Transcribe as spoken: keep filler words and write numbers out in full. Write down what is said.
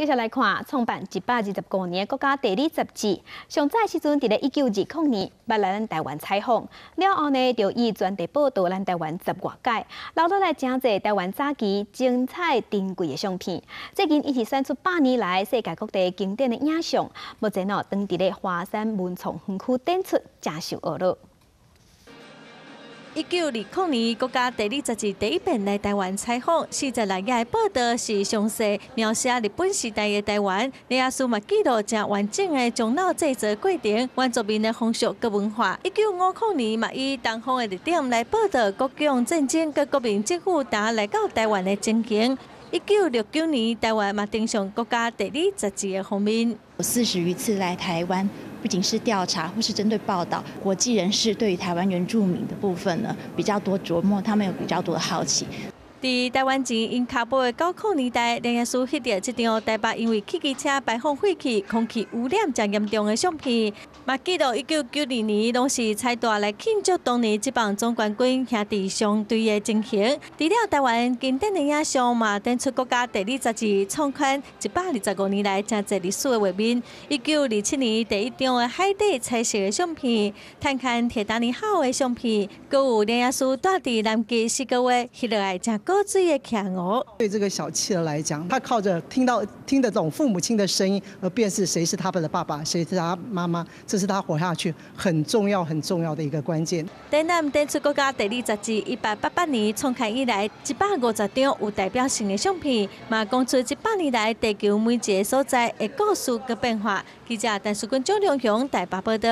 接下来看，创办一百二十五年国家地理杂志，上早时阵伫咧一九二零年，捌来咱台湾采访，了后呢，就以全地报道咱台湾十外届，留落来真侪台湾早期精彩珍贵嘅相片。最近，伊是选出百年来世界各地经典嘅影像，目前哦，当伫咧华山文创园区展出，真受欢迎。 一九二零年，国家地理杂志第一遍来台湾采访，四十六页报道是详细描写日本时代的台湾，也书嘛记录正完整的樟脑制作过程、原住民的风俗和文化。一九五零年嘛以东方的地点来报道国共战争和国民政府打来到台湾的情形。一九六九年，台湾嘛登上国家地理杂志的封面。有四十余次来台湾。 不仅是调查或是针对报道，国际人士对于台湾原住民的部分呢比较多琢磨，他们有比较多的好奇。在台湾前因卡布的九零年代，连夜书翕到这张台北因为汽机车排放废气、空气污染真严重的相片，嘛记录一九九二年拢是彩带来庆祝当年这帮总冠军兄弟相对的情形。除了台湾经典的影像嘛，展出国家地理杂志创刊一百二十五年来真侪历史的画面。一九二七年第一张的海底彩色的相片，探勘铁达尼号的相片，还有连夜书带伫南极四个月翕落来真。 歌子也看哦。对这个小企鹅来讲，他靠着听到听得懂父母亲的声音，而辨识谁是他们的爸爸，谁是他妈妈，这是他活下去很重要、很重要的一个关键。台南展出国家地理杂志一百八八年创刊以来，一百五十张有代表性的相片，嘛讲出一百年来地球每一个所在的故事和变化。记者陈淑君、张良雄台北报道。